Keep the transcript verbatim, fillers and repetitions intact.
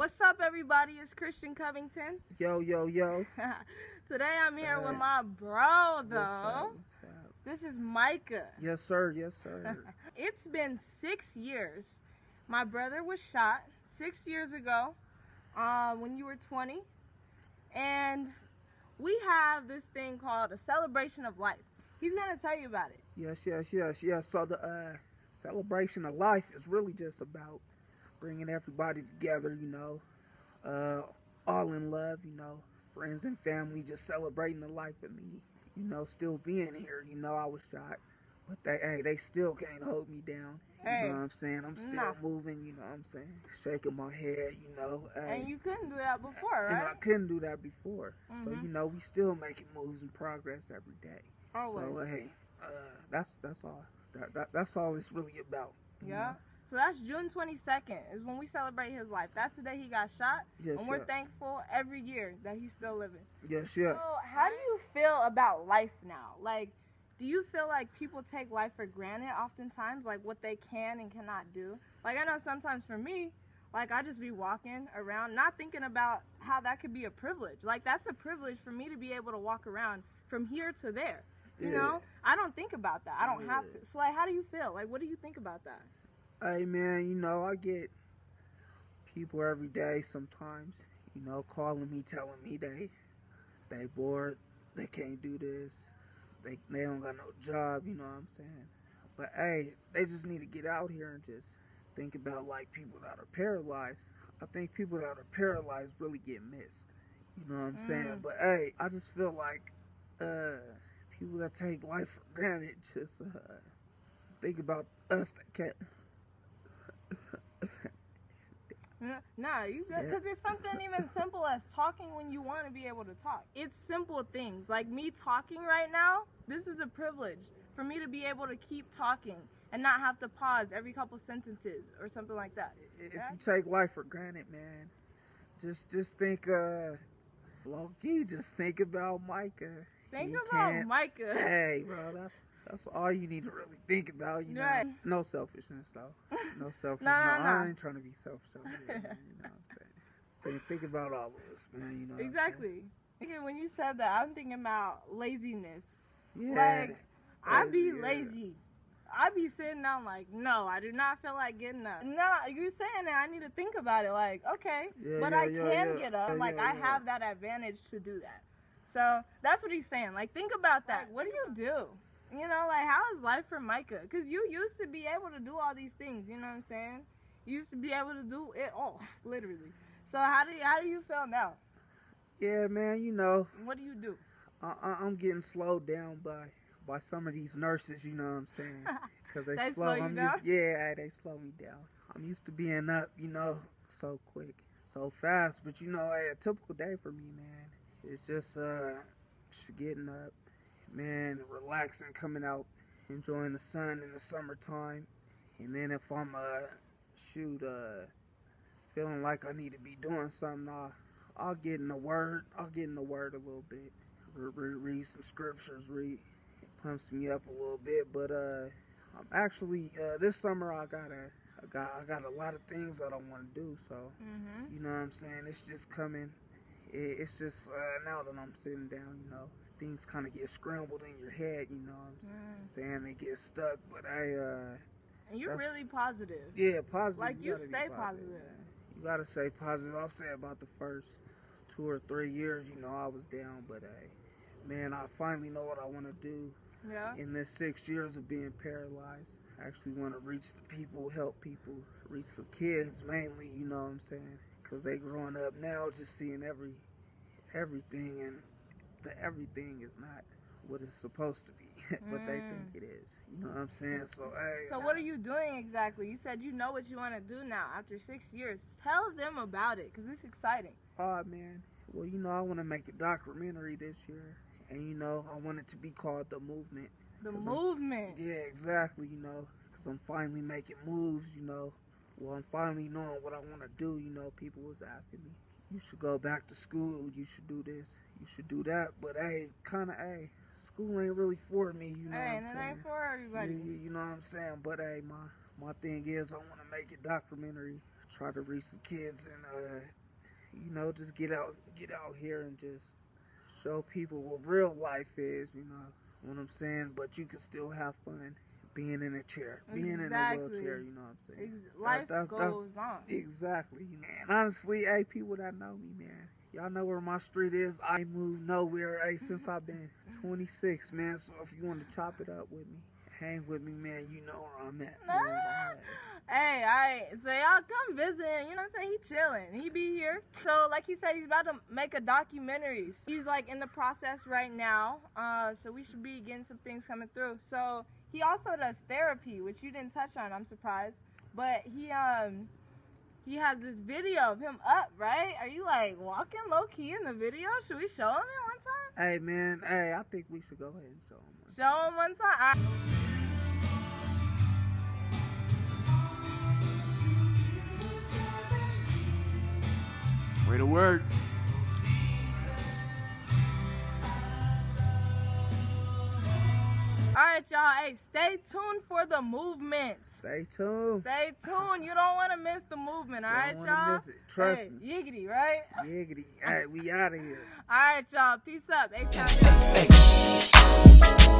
What's up, everybody? It's Christian Covington. Yo, yo, yo. Today I'm here uh, with my bro, though. What's up, what's up? This is Micah. Yes, sir. Yes, sir. It's been six years. My brother was shot six years ago uh, when you were twenty. And we have this thing called a celebration of life. He's going to tell you about it. Yes, yes, yes, yes. So the uh, celebration of life is really just about bringing everybody together, you know, uh, all in love, you know, friends and family, just celebrating the life of me, you know, still being here. You know, I was shot, but they, hey, they still can't hold me down. Hey, you know what I'm saying? I'm still no. moving, you know what I'm saying? Shaking my head, you know. Hey, and you couldn't do that before, right? And I couldn't do that before. Mm-hmm. So, you know, we still making moves and progress every day. Always. So, hey, uh, that's, that's all. That, that, that's all it's really about. Yeah. Know? So that's June twenty-second is when we celebrate his life. That's the day he got shot. Yes, and we're yes. thankful every year that he's still living. Yes, yes. So how do you feel about life now? Like, do you feel like people take life for granted oftentimes? Like, what they can and cannot do? Like, I know sometimes for me, like, I just be walking around, not thinking about how that could be a privilege. Like, that's a privilege for me to be able to walk around from here to there. You yeah. know? I don't think about that. I don't yeah. have to. So, like, how do you feel? Like, what do you think about that? Hey, man, you know, I get people every day sometimes, you know, calling me, telling me they they bored, they can't do this, they, they don't got no job, you know what I'm saying? But, hey, they just need to get out here and just think about, like, people that are paralyzed. I think people that are paralyzed really get missed, you know what I'm mm. saying? But, hey, I just feel like uh, people that take life for granted just uh, think about us that can't. No, you because it's something even simple as talking when you want to be able to talk. It's simple things like me talking right now. This is a privilege for me to be able to keep talking and not have to pause every couple sentences or something like that. Okay? If you take life for granted, man, just just think, uh, low key, just think about Micah. Think you about can't. Micah. Hey, bro, that's. That's all you need to really think about, you know. Right. No selfishness, though. No selfishness. no, no, no, I ain't trying to be selfish. Over here, man. You know what I'm saying? Think, think about all of this, man. You know. What exactly. I'm okay, when you said that, I'm thinking about laziness. Yeah. Like, I be yeah. lazy. I be sitting down like, no, I do not feel like getting up. No, you're saying that I need to think about it. Like, okay, yeah, but yeah, I yeah, can yeah. get up. Yeah, like, yeah, I yeah. have that advantage to do that. So that's what he's saying. Like, think about that. Like, what do you do? You know, like, how is life for Micah? Because you used to be able to do all these things, you know what I'm saying? You used to be able to do it all, literally. So how do you, how do you feel now? Yeah, man, you know. What do you do? I, I, I'm getting slowed down by by some of these nurses, you know what I'm saying? Because they, they slow, slow you I'm down? Used, yeah, they slow me down. I'm used to being up, you know, so quick, so fast. But, you know, a typical day for me, man, it's just, uh, just getting up. Man, relaxing, coming out, enjoying the sun in the summertime. And then if I'm, uh, shoot, uh, feeling like I need to be doing something, I'll, I'll get in the Word. I'll get in the Word a little bit. Re re read some scriptures, read. It pumps me up a little bit. But, uh, I'm actually, uh, this summer I got a, I got, I got a lot of things I don't want to do. So, mm-hmm. you know what I'm saying? It's just coming. It, it's just, uh, now that I'm sitting down, you know. Things kind of get scrambled in your head, you know what I'm saying? Mm. Saying they get stuck, but I, uh... And you're really positive. Yeah, positive. Like, you, you stay positive. positive. You gotta stay positive. I'll say about the first two or three years, you know, I was down, but, I, man, I finally know what I want to do. Yeah. In this six years of being paralyzed, I actually want to reach the people, help people, reach the kids mainly, you know what I'm saying? Because they growing up now, just seeing every everything and... that everything is not what it's supposed to be, but mm. they think it is. You know what I'm saying? So, hey, so what are you doing exactly? You said you know what you want to do now after six years. Tell them about it, because it's exciting. Oh, man. Well, you know, I want to make a documentary this year, and, you know, I want it to be called The Movement. The Movement? I'm, yeah, exactly, you know, because I'm finally making moves, you know. Well, I'm finally knowing what I want to do, you know. People was asking me, you should go back to school, you should do this. You should do that, but hey, kind of, hey, school ain't really for me, you know hey, what I'm saying? Hey, it ain't for everybody. You, you know what I'm saying? But hey, my, my thing is I want to make a documentary try to reach the kids and, uh, you know, just get out, get out here and just show people what real life is, you know what I'm saying? But you can still have fun being in a chair, exactly. being in a wheelchair, you know what I'm saying? Ex life that, that, goes that, on. Exactly. Man, honestly, hey, people that know me, man, y'all know where my street is. I moved nowhere, hey, since I've been twenty-six, man. So if you want to chop it up with me, hang with me, man, you know where I'm at. Hey, alright, so y'all come visit, you know what I'm saying, he chilling, he be here. So like he said, he's about to make a documentary. He's like in the process right now, uh, so we should be getting some things coming through. So he also does therapy, which you didn't touch on, I'm surprised. But he, um, he has this video of him up, right? Are you like walking low-key in the video? Should we show him it one time? Hey man, hey, I think we should go ahead and show him one time. Show him one time? I Way to work. All right, y'all. Hey, stay tuned for the movement. Stay tuned. Stay tuned. You don't want to miss the movement. All right, y'all. Trust hey, me. Yiggity, right? Yiggity. All right, we out of here. All right, y'all. Peace up. Hey, time